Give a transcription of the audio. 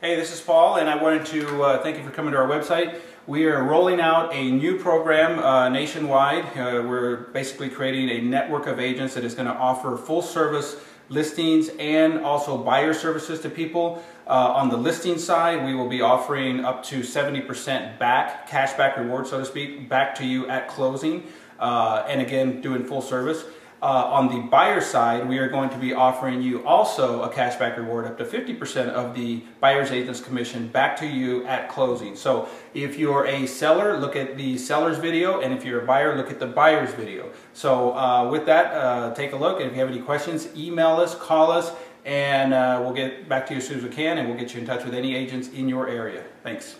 Hey, this is Paul, and I wanted to thank you for coming to our website. We are rolling out a new program nationwide. We're basically creating a network of agents that is going to offer full service listings and also buyer services to people. On the listing side, we will be offering up to 70% back, cashback reward, so to speak, back to you at closing, and again, doing full service. On the buyer side, we are going to be offering you also a cashback reward up to 50% of the buyer's agent's commission back to you at closing. So if you're a seller, look at the seller's video, and if you're a buyer, look at the buyer's video. So with that, take a look, and if you have any questions, email us, call us, and we'll get back to you as soon as we can, and we'll get you in touch with any agents in your area. Thanks.